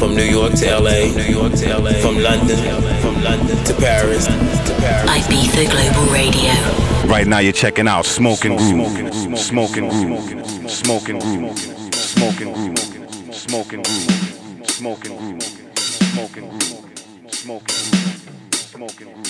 From New York to LA, from London to Paris. Ibiza Global Radio. Right now you're checking out Smoking Groove, Smoking Groove, Smoking Groove, Smoking Groove, Smoking Groove, Smoking Groove, Smoking Groove, Smoking Groove, Smoking Groove, Smoking Groove, Smoking Groove.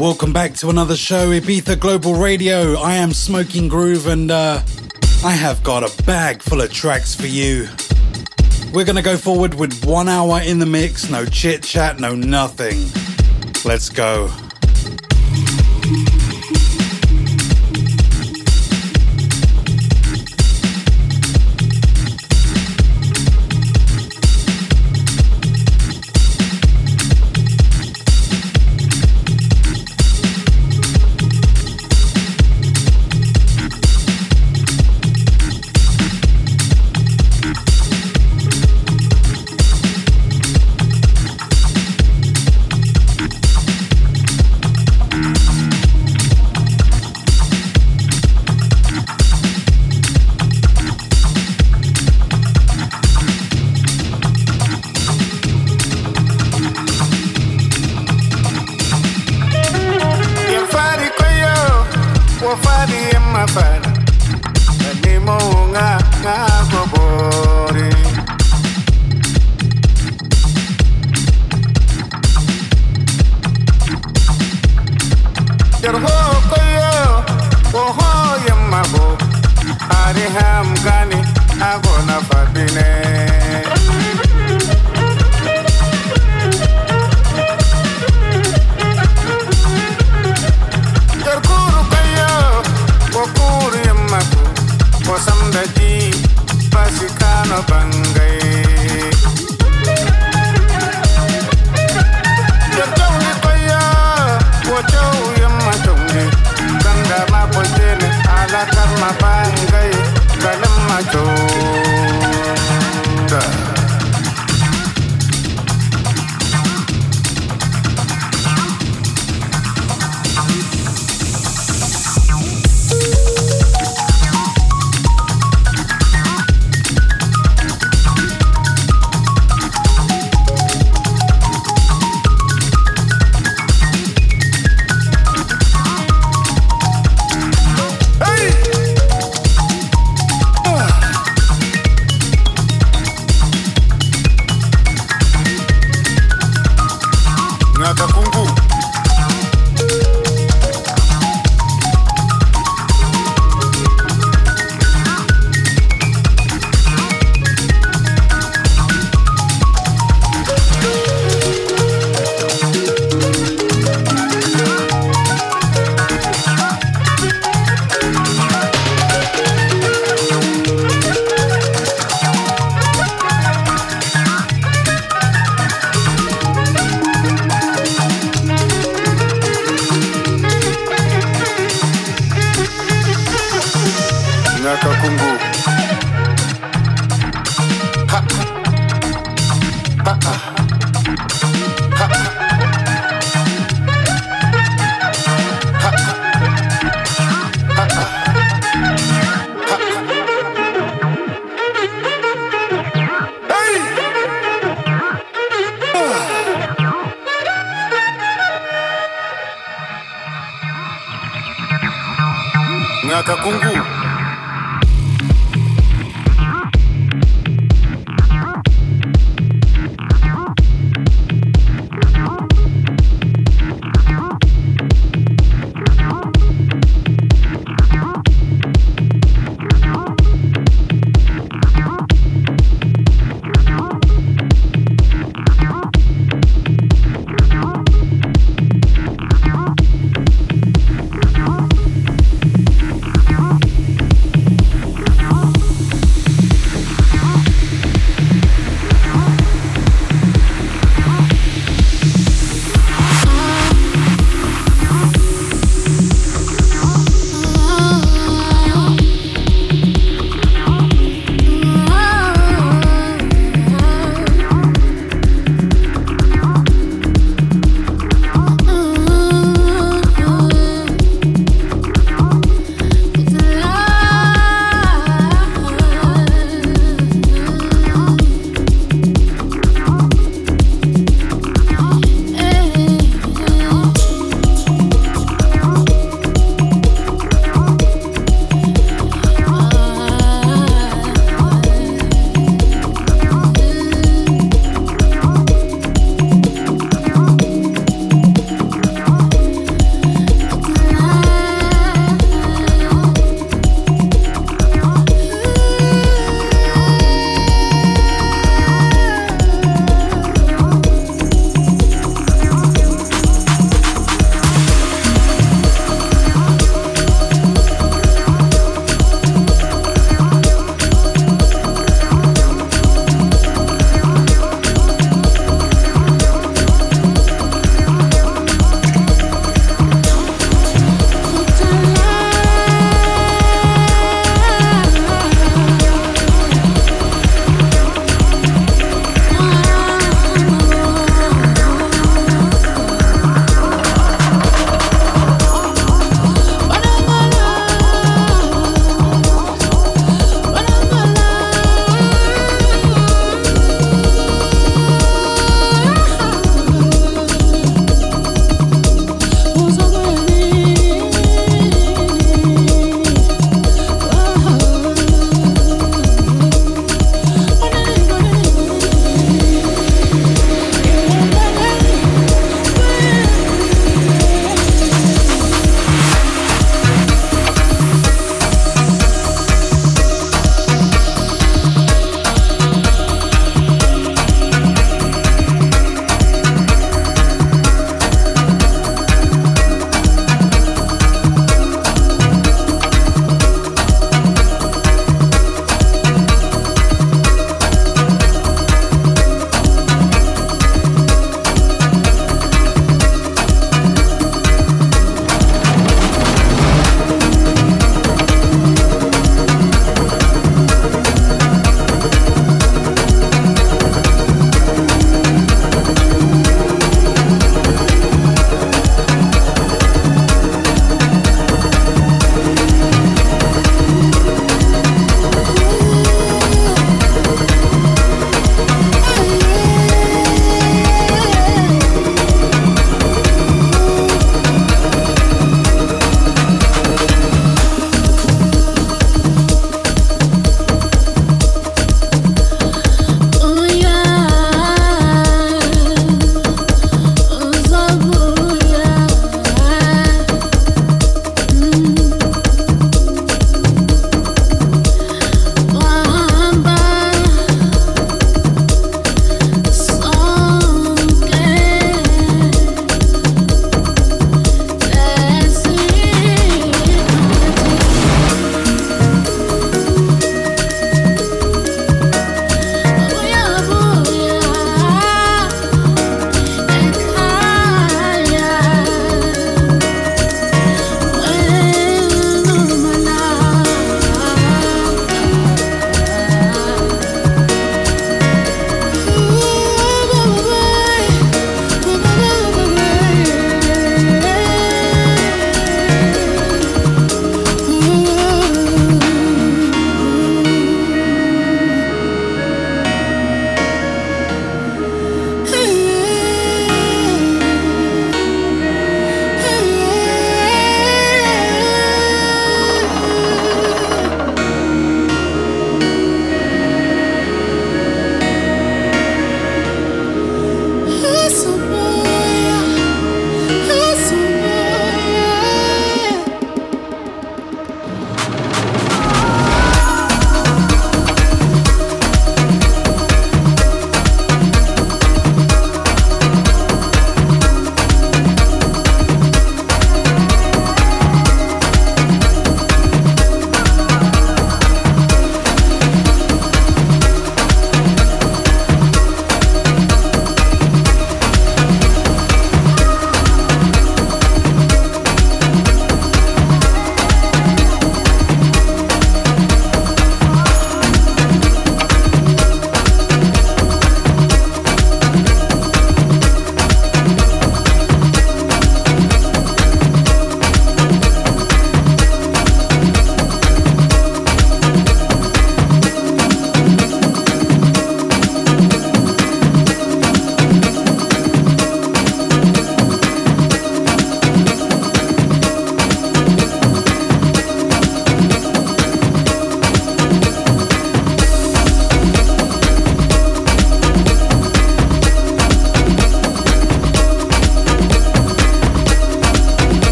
Welcome back to another show, Ibiza Global Radio. I am Smoking Groove and I have got a bag full of tracks for you. We're going to go forward with 1 hour in the mix, no chit chat, no nothing. Let's go.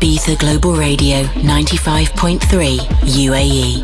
Ibiza Global Radio 95.3 UAE.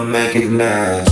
don't make it last.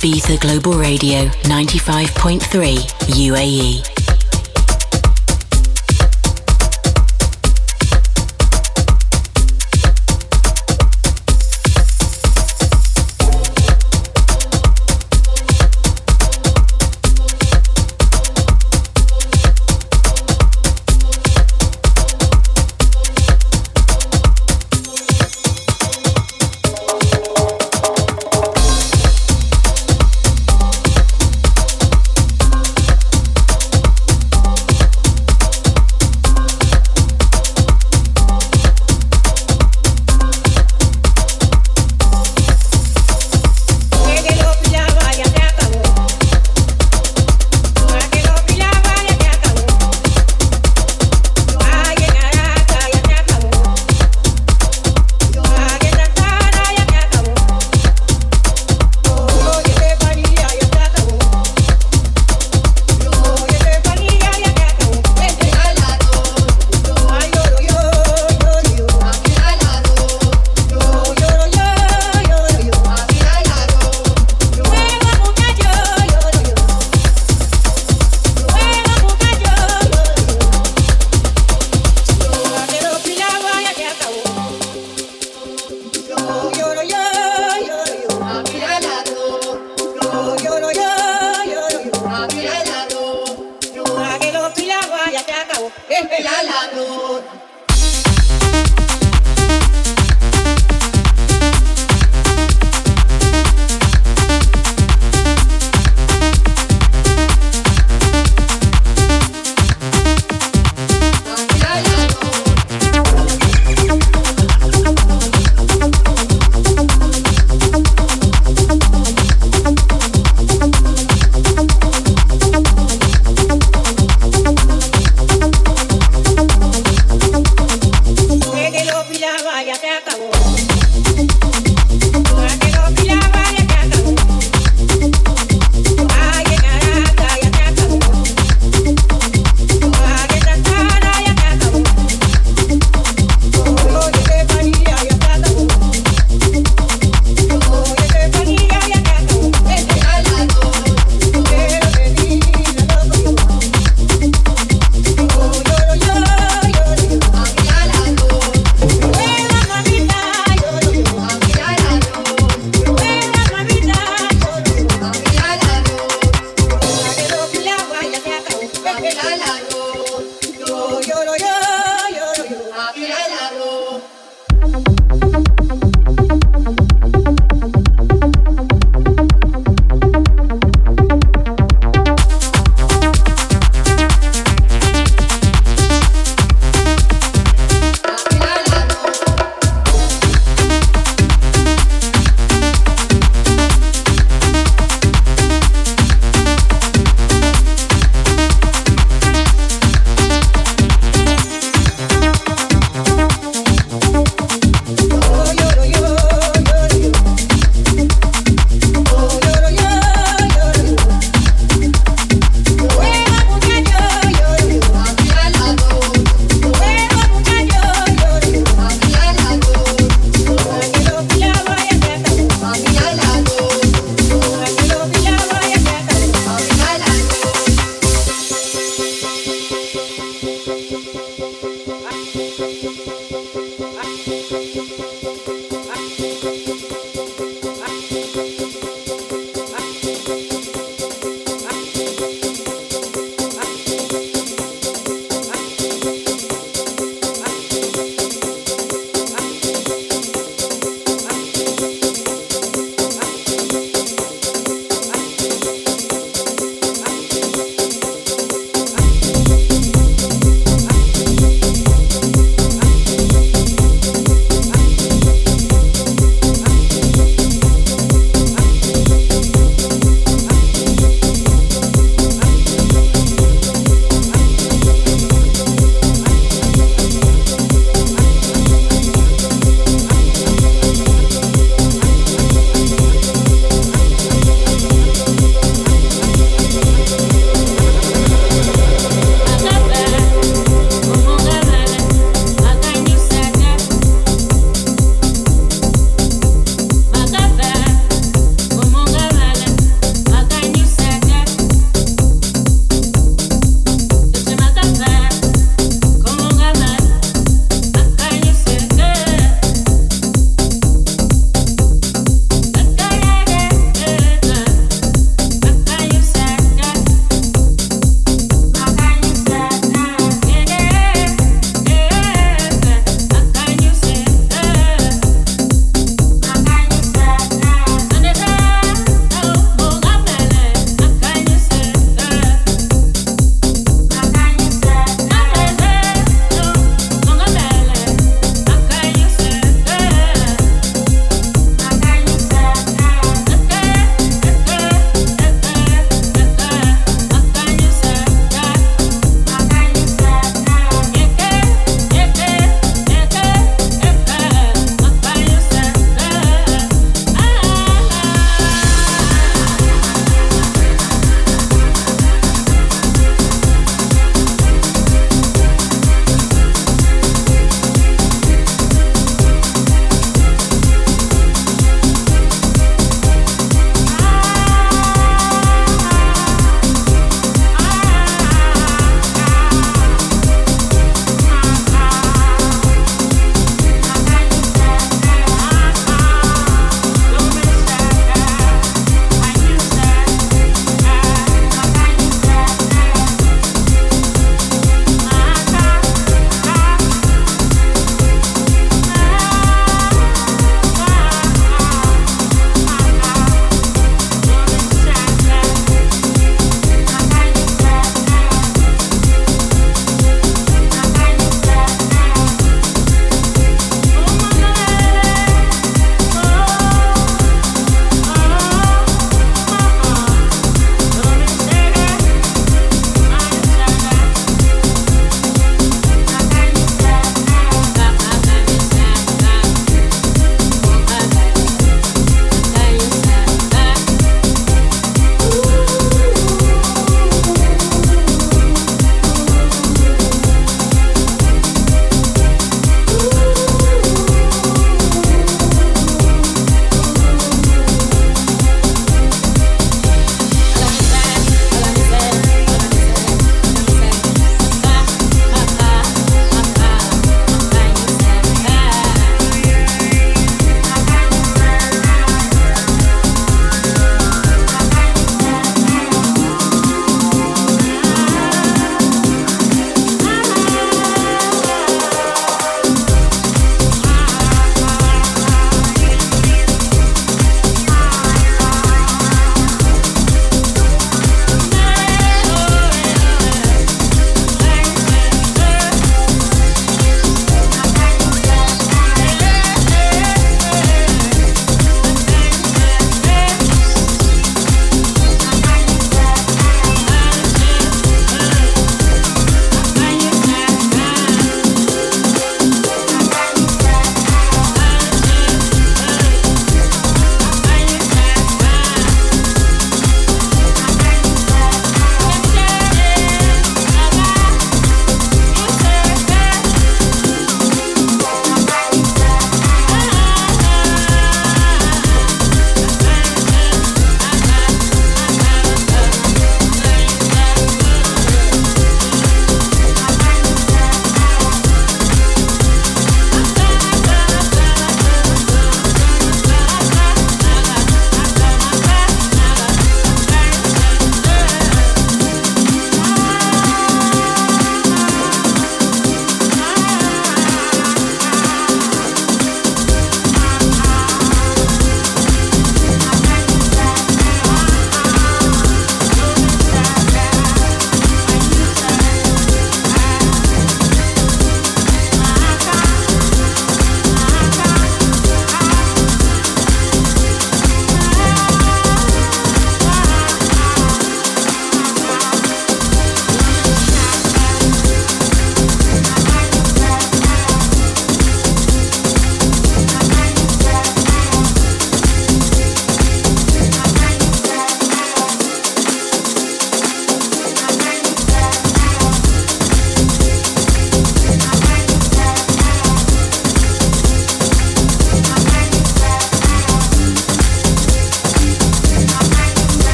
Ibiza Global Radio 95.3 UAE.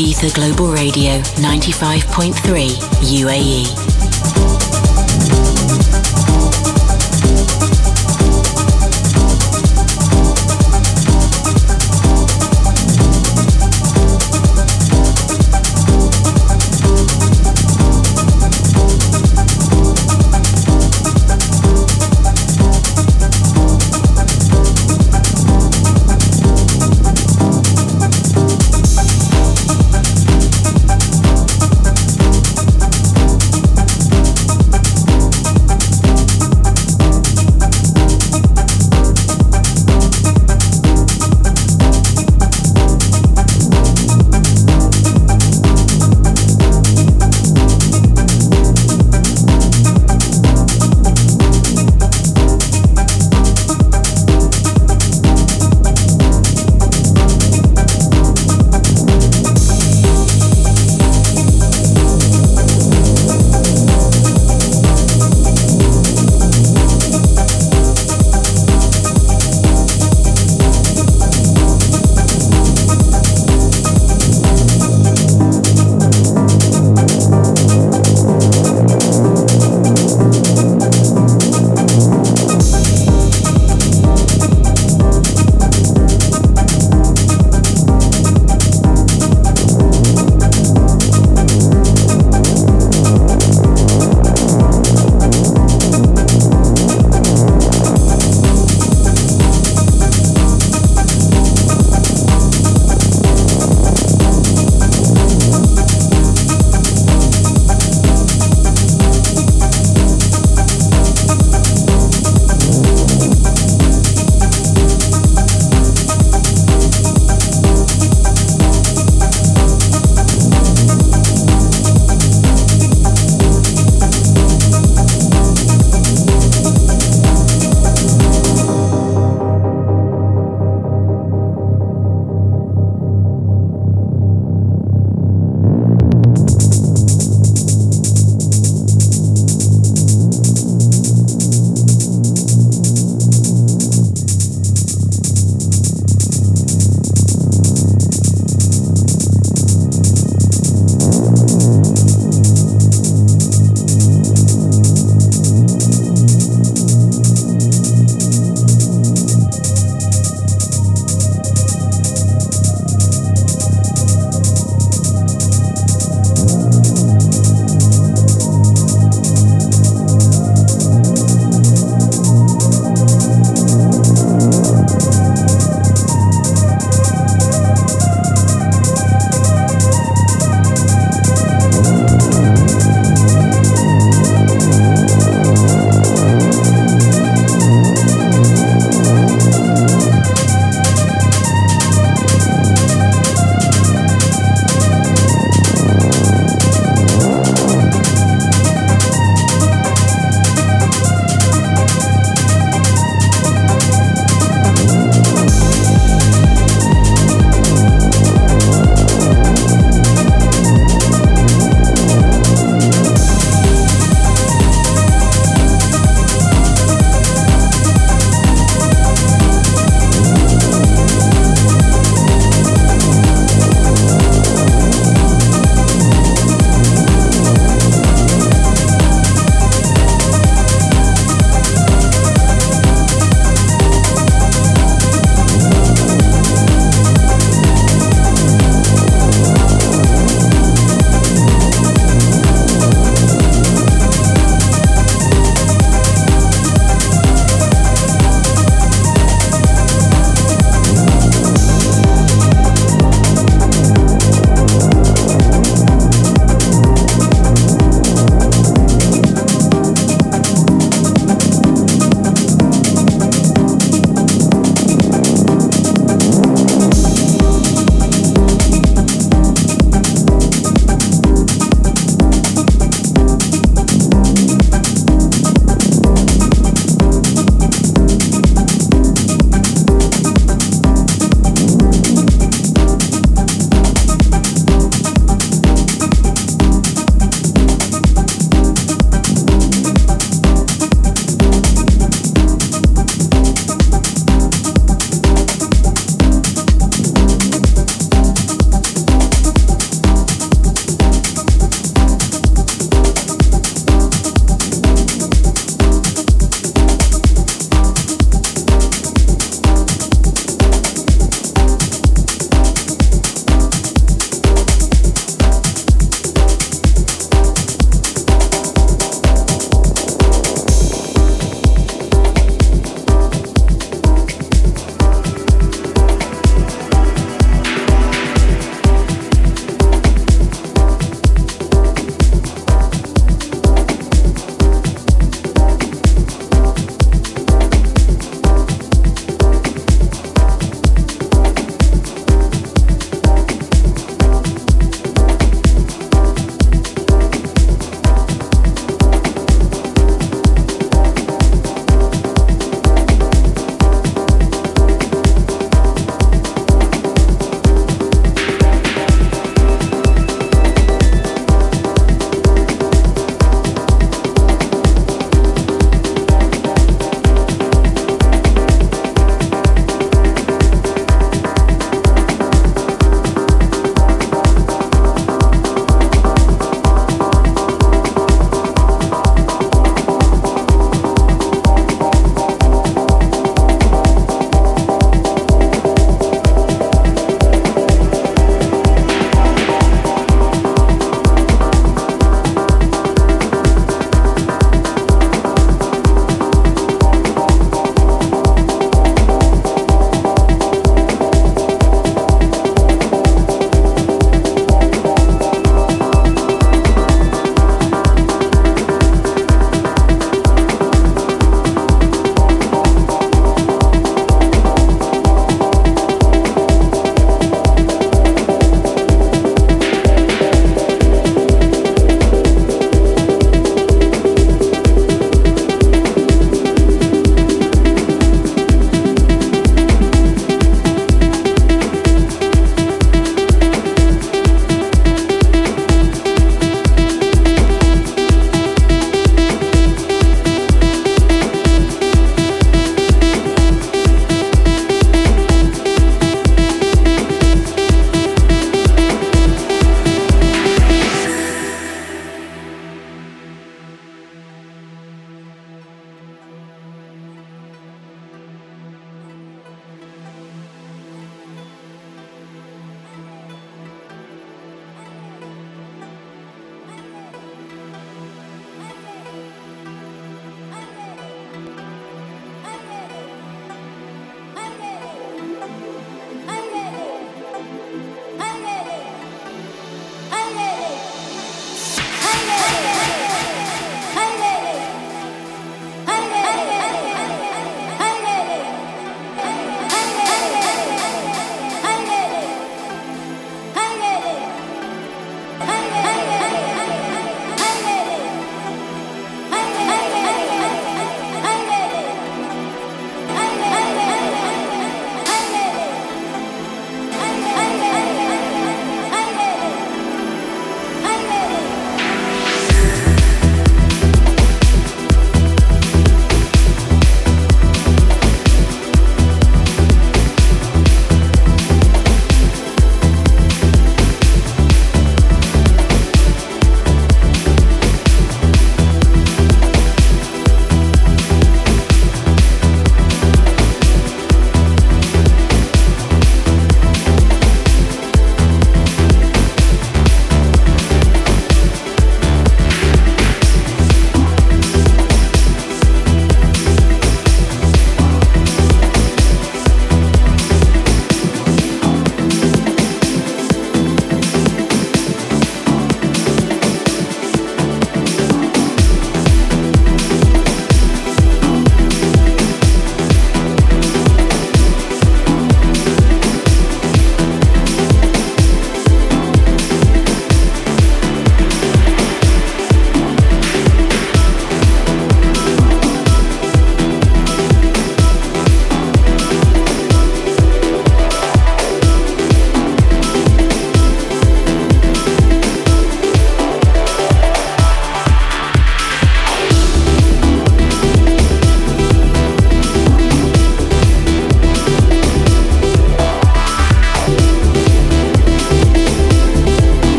Ibiza Global Radio 95.3 UAE.